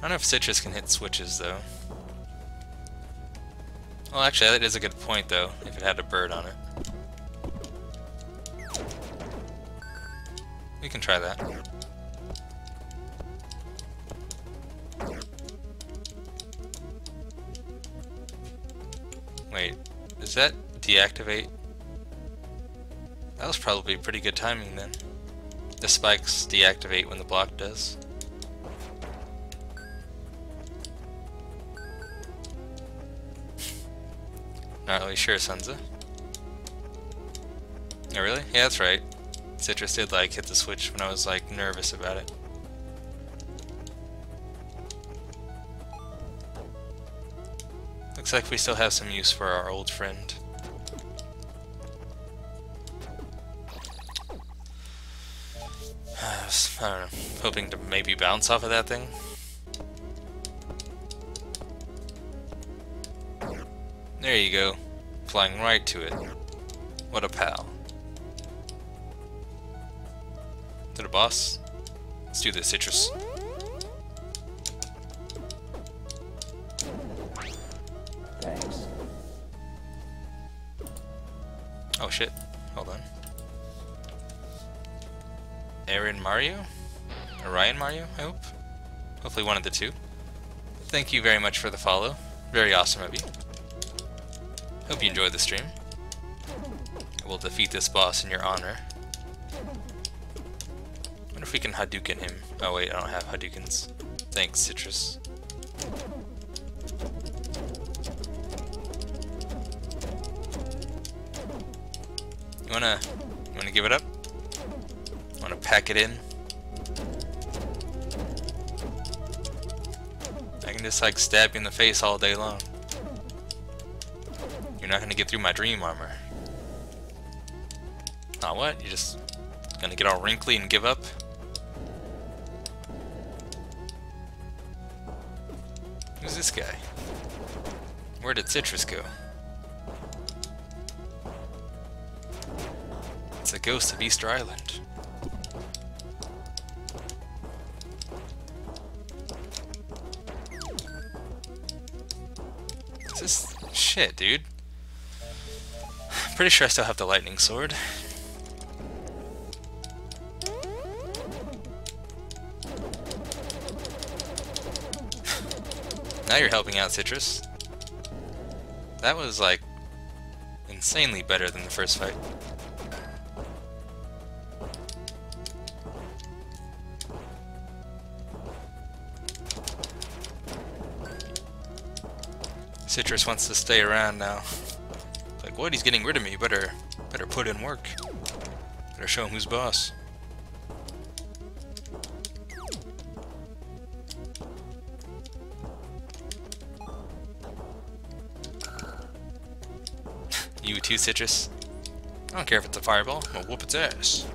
I don't know if Citrus can hit switches, though. Well, actually, that is a good point, though, if it had a bird on it. We can try that. Wait, does that deactivate? That was probably pretty good timing, then. The spikes deactivate when the block does. Not really sure, Senza. Oh, really? Yeah, that's right. Citrus did, like, hit the switch when I was, like, nervous about it. Looks like we still have some use for our old friend. I don't know, hoping to maybe bounce off of that thing. There you go, flying right to it. What a pal. To the boss. Let's do this, Citrus. Thanks. Oh shit, hold on. Aaron Mario? Orion Mario, I hope? Hopefully one of the two. Thank you very much for the follow. Very awesome of you. Hope you enjoyed the stream. We'll defeat this boss in your honor. Wonder if we can Hadouken him. Oh wait, I don't have Hadoukens. Thanks, Citrus. You wanna give it up? Wanna pack it in? I can just like stab you in the face all day long. You're not gonna get through my dream armor. Not what? You're just gonna get all wrinkly and give up? Who's this guy? Where did Citrus go? It's a ghost of Easter Island. Is this shit, dude? Pretty sure I still have the lightning sword. Now you're helping out, Citrus. That was like insanely better than the first fight. Citrus wants to stay around now. Like, what? He's getting rid of me. Better put in work. Better show him who's boss. You too, Citrus. I don't care if it's a fireball. I'm gonna whoop its ass.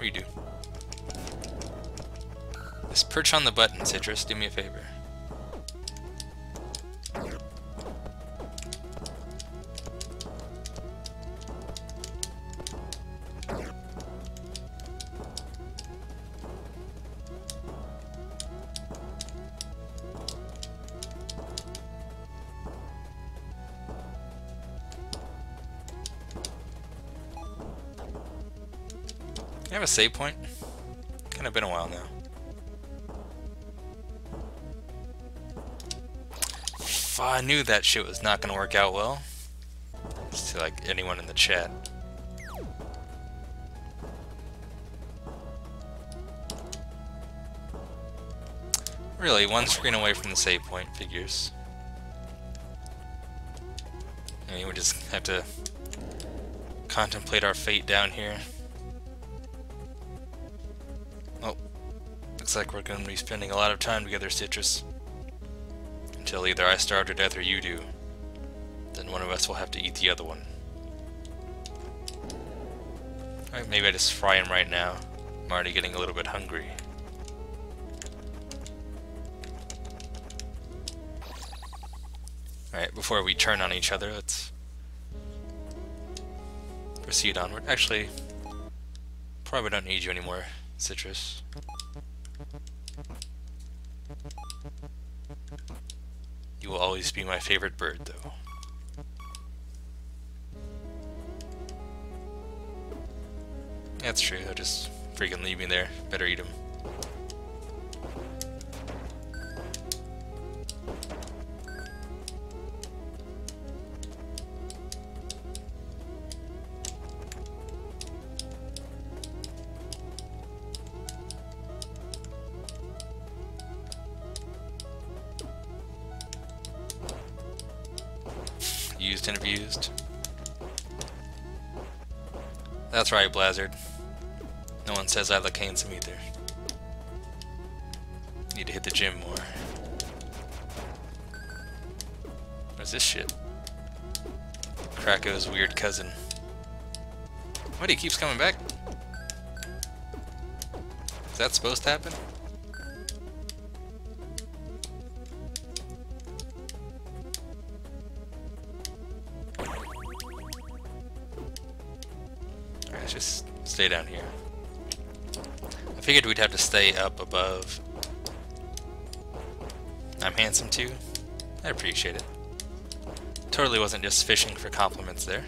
Redo. Just perch on the button, Citrus. Do me a favor. Can I have a save point? Kinda been a while now. I knew that shit was not gonna work out well. Just to like anyone in the chat. Really, one screen away from the save point, figures. I mean, we just have to contemplate our fate down here. Looks like we're going to be spending a lot of time together, Citrus. Until either I starve to death or you do. Then one of us will have to eat the other one. Alright, maybe I just fry him right now. I'm already getting a little bit hungry. Alright, before we turn on each other, let's proceed onward. Actually, probably don't need you anymore, Citrus. You will always be my favorite bird, though. That's true, they'll just freaking leave me there. Better eat them. Used and abused. That's right, Blazard. No one says I look handsome either. Need to hit the gym more. What's this shit? Krakow's weird cousin. What, he keeps coming back? Is that supposed to happen? Alright, let's just stay down here. I figured we'd have to stay up above. I'm handsome too. I appreciate it. Totally wasn't just fishing for compliments there.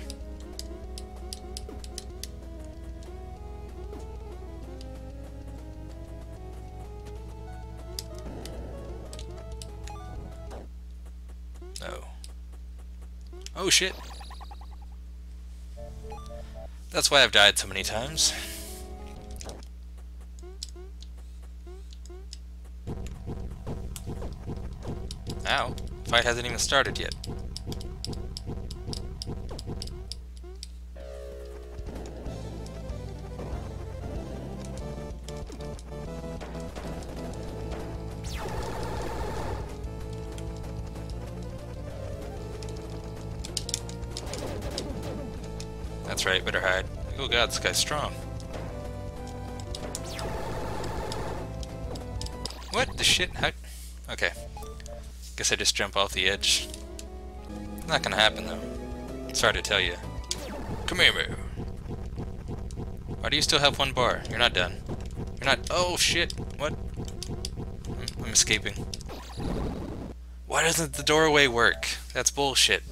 No. Oh shit. That's why I've died so many times. Ow, the fight hasn't even started yet. That's right, better hide. Oh god, this guy's strong. What the shit? How? Okay. Guess I just jump off the edge. Not gonna happen though. Sorry to tell you. Come here, bro. Why do you still have one bar? You're not done. You're not. Oh shit! What? I'm escaping. Why doesn't the doorway work? That's bullshit.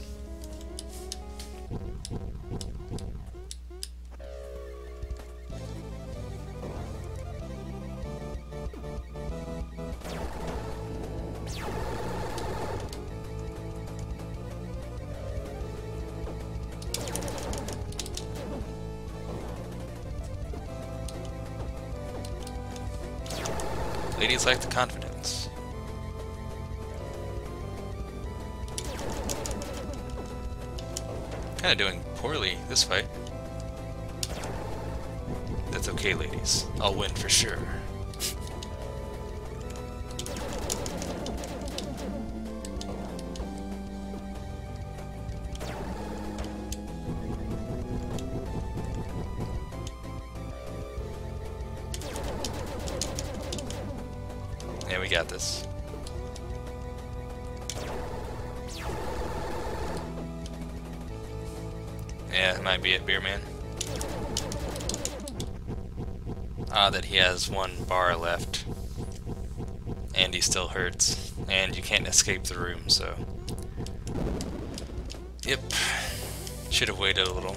Ladies like the confidence. Kinda doing poorly this fight. That's okay, ladies. I'll win for sure. Got this. Yeah, that might be it, beer man. Ah, that he has one bar left. And he still hurts. And you can't escape the room, so. Yep. Should have waited a little.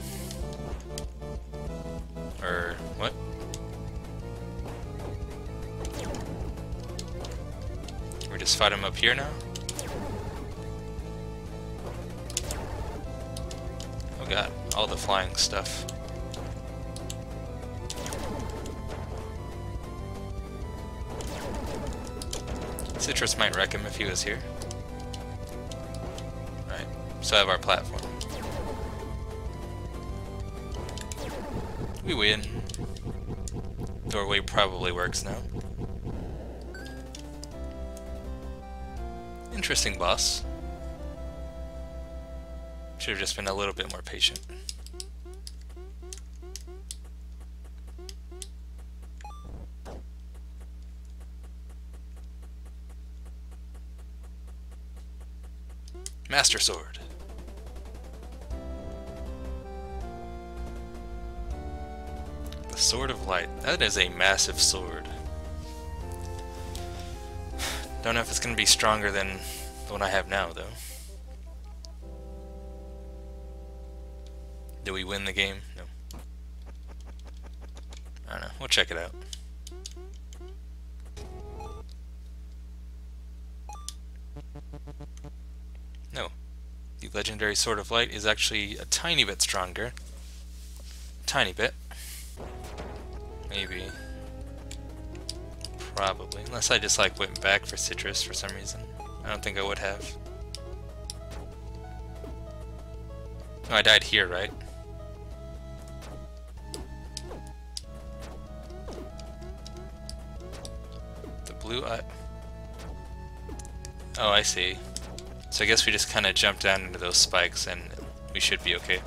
Or what? We just fight him up here now? Oh god, all the flying stuff. Citrus might wreck him if he was here. Right, so I have our platform. We win. Doorway probably works now. Interesting boss. Should have just been a little bit more patient. Master Sword. The Sword of Light. That is a massive sword. Don't know if it's going to be stronger than the one I have now, though. Do we win the game? No. I don't know. We'll check it out. No. The Legendary Sword of Light is actually a tiny bit stronger. Tiny bit. Maybe. Probably. Unless I just like went back for Citrus for some reason. I don't think I would have. No, I died here, right? The blue eye. Oh, I see. So I guess we just kind of jump down into those spikes and we should be okay.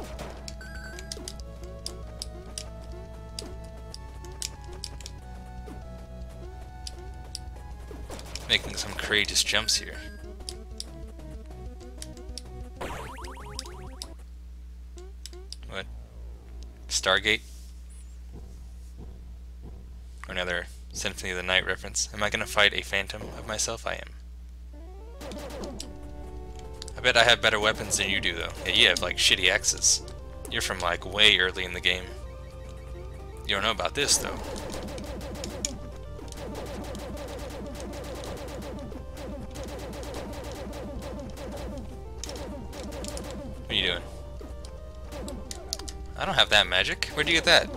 Making some courageous jumps here. What? Stargate? Or another Symphony of the Night reference. Am I gonna fight a phantom of myself? I am. I bet I have better weapons than you do, though. Yeah, you have, like, shitty axes. You're from, like, way early in the game. You don't know about this, though. What are you doing? I don't have that magic. Where'd you get that?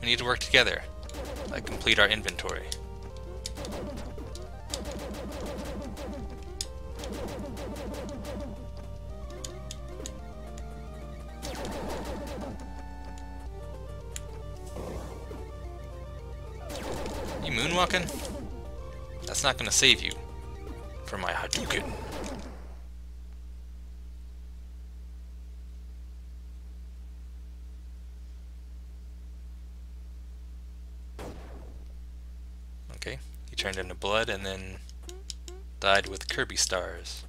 We need to work together. Like, complete our inventory. Moonwalking? That's not gonna save you from my Hadouken. Okay, he turned into blood and then died with Kirby stars.